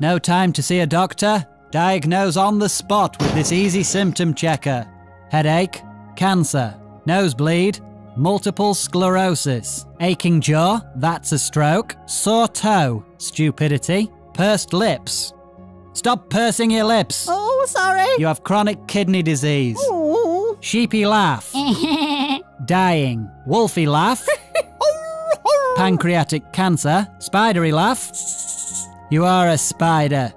No time to see a doctor? Diagnose on the spot with this easy symptom checker. Headache, cancer, nosebleed, multiple sclerosis, aching jaw, that's a stroke, sore toe, stupidity, pursed lips. Stop pursing your lips. Oh, sorry. You have chronic kidney disease. Ooh. Sheepy laugh. Dying. Wolfy laugh. Pancreatic cancer. Spidery laugh. You are a spider.